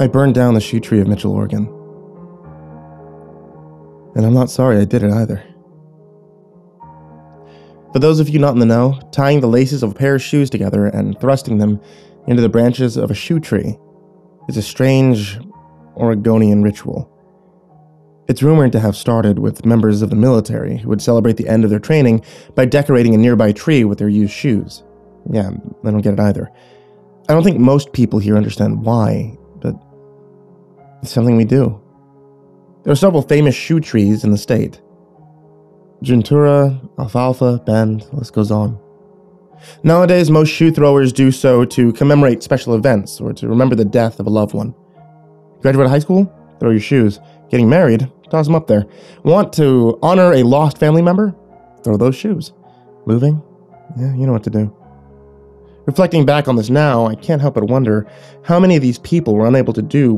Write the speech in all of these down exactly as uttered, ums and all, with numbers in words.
I burned down the shoe tree of Mitchell, Oregon. And I'm not sorry I did it either. For those of you not in the know, tying the laces of a pair of shoes together and thrusting them into the branches of a shoe tree is a strange Oregonian ritual. It's rumored to have started with members of the military who would celebrate the end of their training by decorating a nearby tree with their used shoes. Yeah, I don't get it either. I don't think most people here understand why, but it's something we do. There are several famous shoe trees in the state. Juntura, Alfalfa, Bend, the list goes on. Nowadays, most shoe throwers do so to commemorate special events or to remember the death of a loved one. Graduate high school? Throw your shoes. Getting married? Toss them up there. Want to honor a lost family member? Throw those shoes. Moving? Yeah, you know what to do. Reflecting back on this now, I can't help but wonder how many of these people were unable to do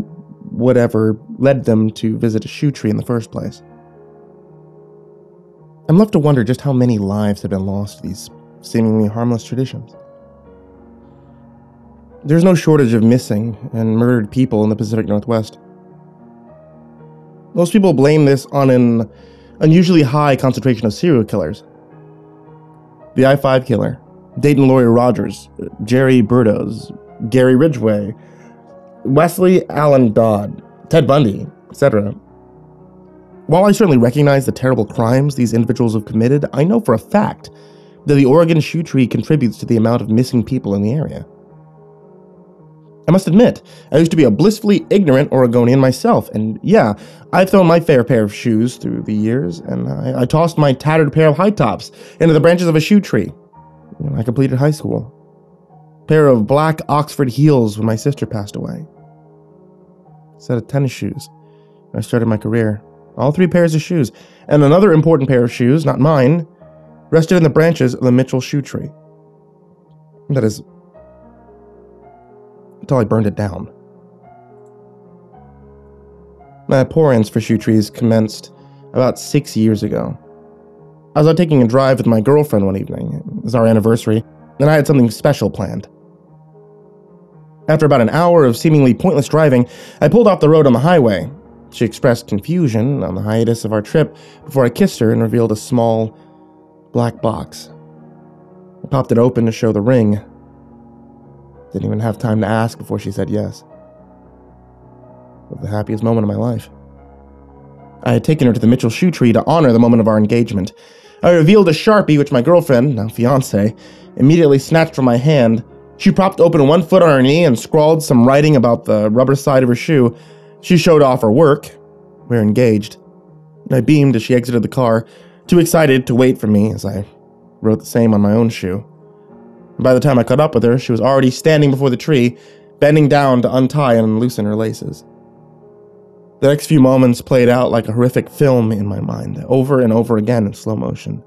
whatever led them to visit a shoe tree in the first place. I'm left to wonder just how many lives have been lost to these seemingly harmless traditions. There's no shortage of missing and murdered people in the Pacific Northwest. Most people blame this on an unusually high concentration of serial killers. The I five killer, Dayton Laurie Rogers, Jerry Bertos, Gary Ridgeway, Wesley Allen Dodd, Ted Bundy, et cetera. While I certainly recognize the terrible crimes these individuals have committed, I know for a fact that the Oregon shoe tree contributes to the amount of missing people in the area. I must admit, I used to be a blissfully ignorant Oregonian myself, and yeah, I've thrown my fair pair of shoes through the years, and I, I tossed my tattered pair of high tops into the branches of a shoe tree when I completed high school. A pair of black Oxford heels when my sister passed away. A set of tennis shoes when I started my career. All three pairs of shoes, and another important pair of shoes, not mine, rested in the branches of the Mitchell shoe tree. That is, until I burned it down. My abhorrence for shoe trees commenced about six years ago. I was out taking a drive with my girlfriend one evening. It was our anniversary, and I had something special planned. After about an hour of seemingly pointless driving, I pulled off the road on the highway. She expressed confusion on the hiatus of our trip before I kissed her and revealed a small black box. I popped it open to show the ring. Didn't even have time to ask before she said yes. It was the happiest moment of my life. I had taken her to the Mitchell shoe tree to honor the moment of our engagement. I revealed a Sharpie which my girlfriend, now fiancée, immediately snatched from my hand. She propped open one foot on her knee and scrawled some writing about the rubber side of her shoe. She showed off her work. We were engaged. I beamed as she exited the car, too excited to wait for me as I wrote the same on my own shoe. And by the time I caught up with her, she was already standing before the tree, bending down to untie and unloosen her laces. The next few moments played out like a horrific film in my mind, over and over again in slow motion.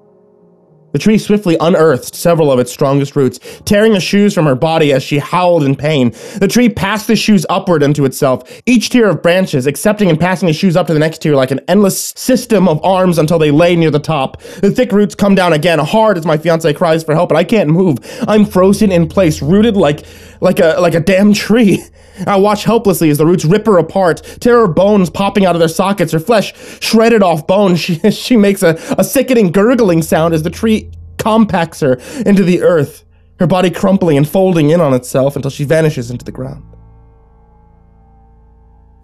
The tree swiftly unearthed several of its strongest roots, tearing the shoes from her body as she howled in pain. The tree passed the shoes upward into itself, each tier of branches accepting and passing the shoes up to the next tier like an endless system of arms until they lay near the top. The thick roots come down again, hard as my fiancée cries for help, and I can't move. I'm frozen in place, rooted like, like, a, like a damn tree. I watch helplessly as the roots rip her apart, tear her bones popping out of their sockets, her flesh shredded off bone. She, she makes a, a sickening gurgling sound as the tree compacts her into the earth, her body crumpling and folding in on itself until she vanishes into the ground.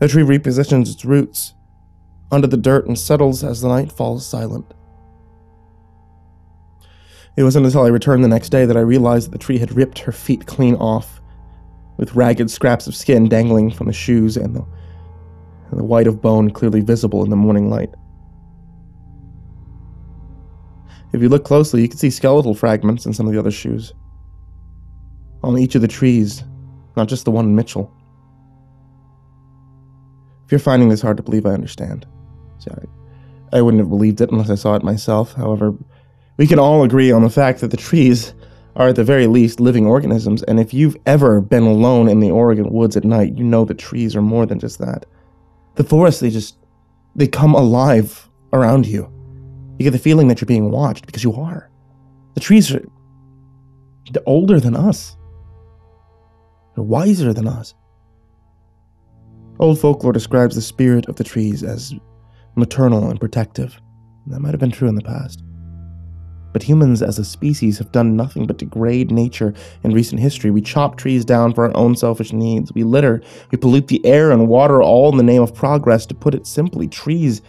The tree repositions its roots under the dirt and settles as the night falls silent. It wasn't until I returned the next day that I realized that the tree had ripped her feet clean off, with ragged scraps of skin dangling from the shoes and the, and the white of bone clearly visible in the morning light. If you look closely, you can see skeletal fragments in some of the other shoes. On each of the trees, not just the one in Mitchell. If you're finding this hard to believe, I understand. Sorry. I wouldn't have believed it unless I saw it myself. However, we can all agree on the fact that the trees are at the very least living organisms, and if you've ever been alone in the Oregon woods at night, you know that trees are more than just that. The forests, they just, they come alive around you. You get the feeling that you're being watched, because you are. The trees are they're older than us. They're wiser than us. Old folklore describes the spirit of the trees as maternal and protective. That might have been true in the past. But humans as a species have done nothing but degrade nature in recent history. We chop trees down for our own selfish needs. We litter. We pollute the air and water, all in the name of progress. To put it simply, trees,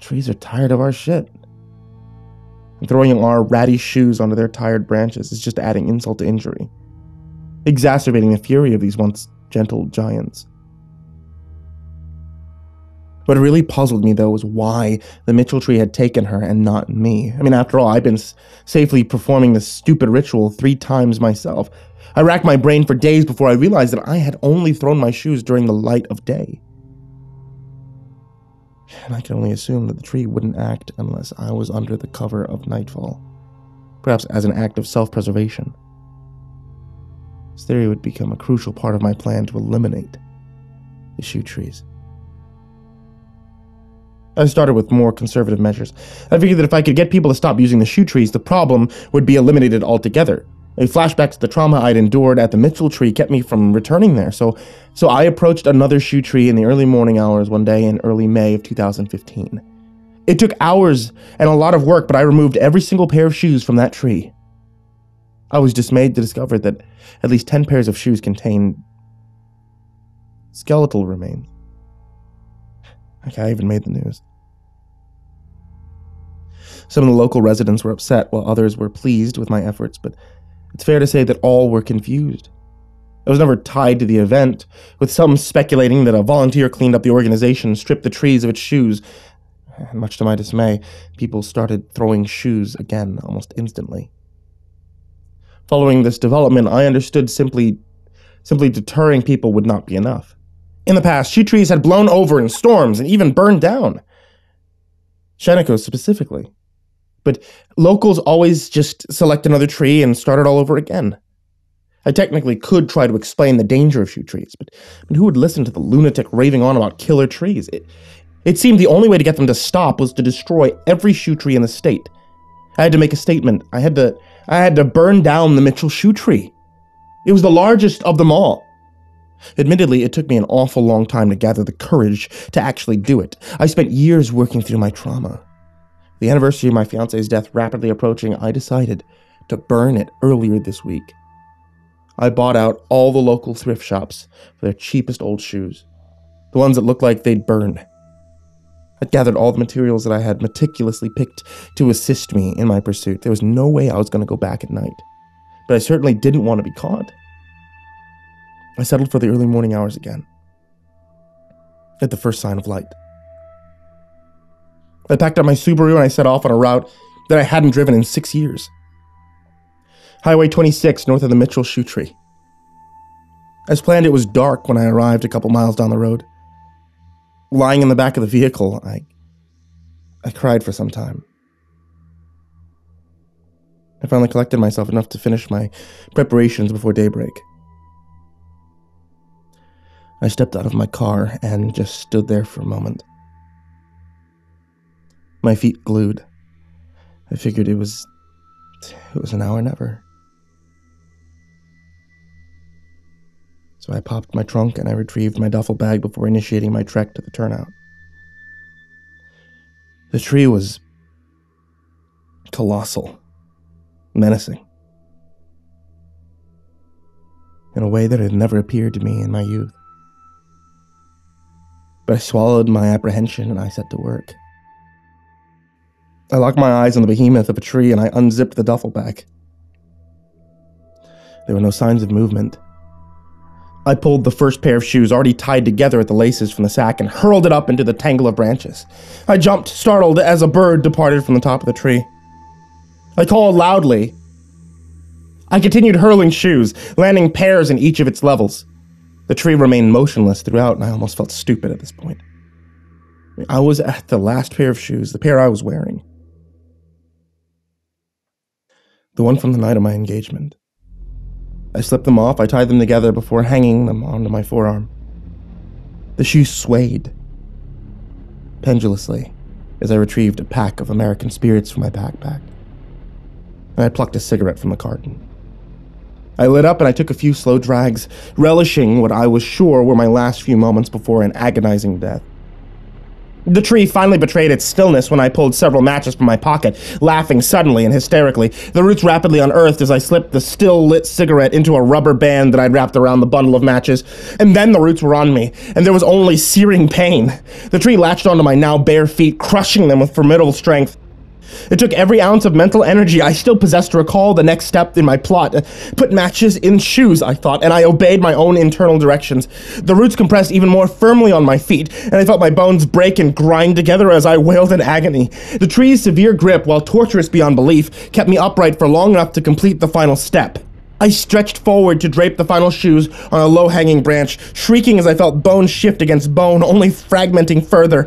trees are tired of our shit. And throwing our ratty shoes onto their tired branches is just adding insult to injury, exacerbating the fury of these once gentle giants. What really puzzled me, though, was why the Mitchell tree had taken her and not me. I mean, after all, I've been s- safely performing this stupid ritual three times myself. I racked my brain for days before I realized that I had only thrown my shoes during the light of day. And I could only assume that the tree wouldn't act unless I was under the cover of nightfall, perhaps as an act of self-preservation. This theory would become a crucial part of my plan to eliminate the shoe trees. I started with more conservative measures. I figured that if I could get people to stop using the shoe trees, the problem would be eliminated altogether. A flashback to the trauma I'd endured at the Mitchell tree kept me from returning there, so so I approached another shoe tree in the early morning hours one day in early May of two thousand fifteen. It took hours and a lot of work, but I removed every single pair of shoes from that tree. I was dismayed to discover that at least ten pairs of shoes contained skeletal remains. Okay, I even made the news. Some of the local residents were upset, while others were pleased with my efforts, but it's fair to say that all were confused. I was never tied to the event, with some speculating that a volunteer cleaned up the organization and stripped the trees of its shoes. And much to my dismay, people started throwing shoes again almost instantly. Following this development, I understood simply, simply deterring people would not be enough. In the past, shoe trees had blown over in storms and even burned down. Sheniko specifically. But locals always just select another tree and start it all over again. I technically could try to explain the danger of shoe trees, but, but who would listen to the lunatic raving on about killer trees? It, it seemed the only way to get them to stop was to destroy every shoe tree in the state. I had to make a statement. I had to, I had to burn down the Mitchell shoe tree. It was the largest of them all. Admittedly, it took me an awful long time to gather the courage to actually do it. I spent years working through my trauma. The anniversary of my fiancé's death rapidly approaching, I decided to burn it earlier this week. I bought out all the local thrift shops for their cheapest old shoes, the ones that looked like they'd burned. I gathered all the materials that I had meticulously picked to assist me in my pursuit. There was no way I was going to go back at night, but I certainly didn't want to be caught. I settled for the early morning hours again, at the first sign of light. I packed up my Subaru and I set off on a route that I hadn't driven in six years. Highway twenty-six, north of the Mitchell shoe tree. As planned, it was dark when I arrived a couple miles down the road. Lying in the back of the vehicle, I, I cried for some time. I finally collected myself enough to finish my preparations before daybreak. I stepped out of my car and just stood there for a moment. My feet glued. I figured it was... it was an hour never. So I popped my trunk and I retrieved my duffel bag before initiating my trek to the turnout. The tree was... colossal. Menacing. In a way that had never appeared to me in my youth. But I swallowed my apprehension and I set to work. I locked my eyes on the behemoth of a tree and I unzipped the duffel bag. There were no signs of movement. I pulled the first pair of shoes, already tied together at the laces, from the sack and hurled it up into the tangle of branches. I jumped, startled, as a bird departed from the top of the tree. I called loudly. I continued hurling shoes, landing pairs in each of its levels. The tree remained motionless throughout, and I almost felt stupid at this point. I was at the last pair of shoes, the pair I was wearing. The one from the night of my engagement. I slipped them off, I tied them together before hanging them onto my forearm. The shoes swayed, pendulously, as I retrieved a pack of American Spirits from my backpack. And I plucked a cigarette from the carton. I lit up and I took a few slow drags, relishing what I was sure were my last few moments before an agonizing death. The tree finally betrayed its stillness when I pulled several matches from my pocket, laughing suddenly and hysterically. The roots rapidly unearthed as I slipped the still-lit cigarette into a rubber band that I'd wrapped around the bundle of matches, and then the roots were on me, and there was only searing pain. The tree latched onto my now bare feet, crushing them with formidable strength. It took every ounce of mental energy I still possessed to recall the next step in my plot. Put matches in shoes, I thought, and I obeyed my own internal directions. The roots compressed even more firmly on my feet, and I felt my bones break and grind together as I wailed in agony. The tree's severe grip, while torturous beyond belief, kept me upright for long enough to complete the final step. I stretched forward to drape the final shoes on a low-hanging branch, shrieking as I felt bone shift against bone, only fragmenting further.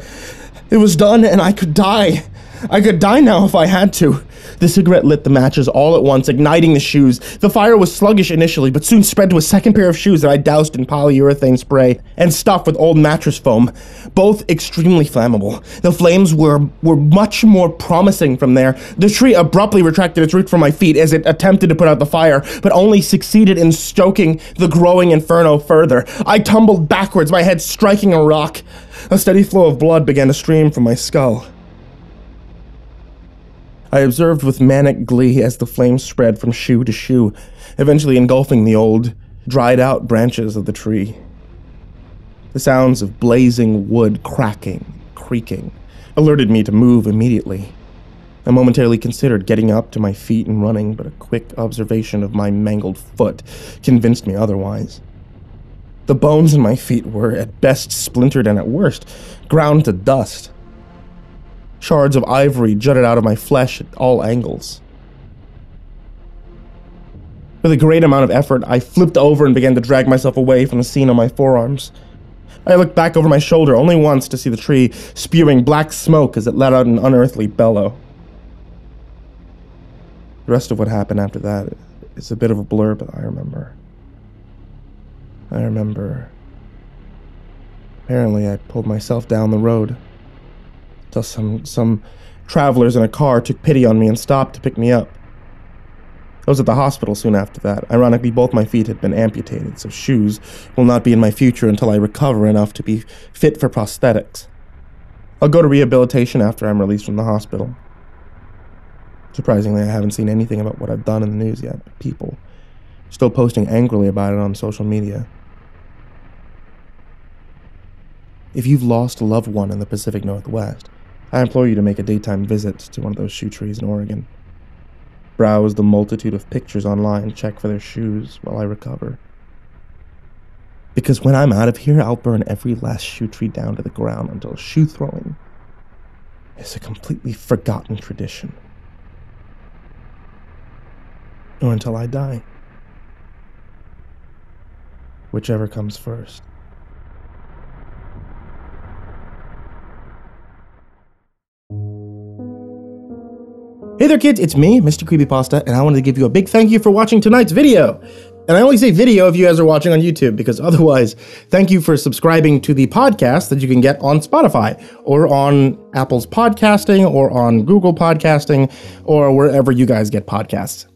It was done, and I could die. I could die now if I had to. The cigarette lit the matches all at once, igniting the shoes. The fire was sluggish initially, but soon spread to a second pair of shoes that I doused in polyurethane spray and stuffed with old mattress foam, both extremely flammable. The flames were, were much more promising from there. The tree abruptly retracted its root from my feet as it attempted to put out the fire, but only succeeded in stoking the growing inferno further. I tumbled backwards, my head striking a rock. A steady flow of blood began to stream from my skull. I observed with manic glee as the flames spread from shoe to shoe, eventually engulfing the old, dried-out branches of the tree. The sounds of blazing wood cracking, creaking, alerted me to move immediately. I momentarily considered getting up to my feet and running, but a quick observation of my mangled foot convinced me otherwise. The bones in my feet were, at best, splintered and, at worst, ground to dust. Shards of ivory jutted out of my flesh at all angles. With a great amount of effort, I flipped over and began to drag myself away from the scene on my forearms. I looked back over my shoulder only once to see the tree spewing black smoke as it let out an unearthly bellow. The rest of what happened after that is a bit of a blur, but I remember. I remember. Apparently, I pulled myself down the road. Till some, some travelers in a car took pity on me and stopped to pick me up. I was at the hospital soon after that. Ironically, both my feet had been amputated, so shoes will not be in my future until I recover enough to be fit for prosthetics. I'll go to rehabilitation after I'm released from the hospital. Surprisingly, I haven't seen anything about what I've done in the news yet, but people are still posting angrily about it on social media. If you've lost a loved one in the Pacific Northwest, I implore you to make a daytime visit to one of those shoe trees in Oregon. Browse the multitude of pictures online and check for their shoes while I recover. Because when I'm out of here, I'll burn every last shoe tree down to the ground until shoe throwing is a completely forgotten tradition. Or until I die. Whichever comes first. Hey there kids, it's me, Mister Creepypasta, and I wanted to give you a big thank you for watching tonight's video. And I only say video if you guys are watching on YouTube, because otherwise, thank you for subscribing to the podcast that you can get on Spotify, or on Apple's podcasting, or on Google podcasting, or wherever you guys get podcasts.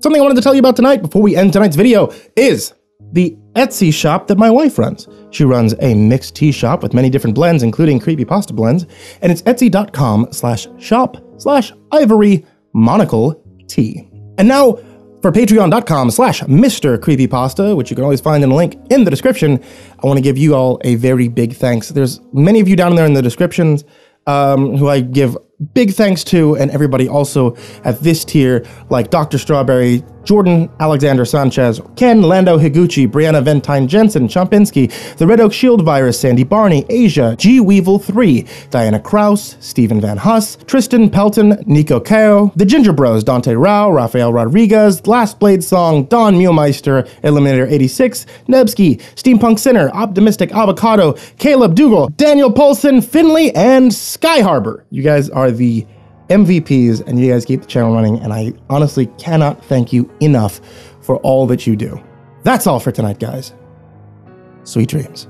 Something I wanted to tell you about tonight before we end tonight's video is the Etsy shop that my wife runs. She runs a mixed tea shop with many different blends, including creepypasta blends, and it's etsy.com slash shop slash Ivory Monocle T. And now for patreon.com slash Mister Creepypasta, which you can always find in a link in the description, I want to give you all a very big thanks. There's many of you down there in the descriptions um, who I give big thanks to, and everybody also at this tier, like Doctor Strawberry, Jordan, Alexander Sanchez, Ken, Lando Higuchi, Brianna Ventine Jensen, Chompinski, The Red Oak Shield Virus, Sandy Barney, Asia, G Weevil three, Diana Krauss, Steven Van Huss, Tristan Pelton, Nico Keo, The Ginger Bros, Dante Rao, Rafael Rodriguez, Last Blade Song, Don Mulemeister, Eliminator eighty-six, Nebsky, Steampunk Sinner, Optimistic Avocado, Caleb Dougal, Daniel Polson, Finley, and Sky Harbor. You guys are the M V Ps, and you guys keep the channel running, and I honestly cannot thank you enough for all that you do. That's all for tonight, guys. Sweet dreams.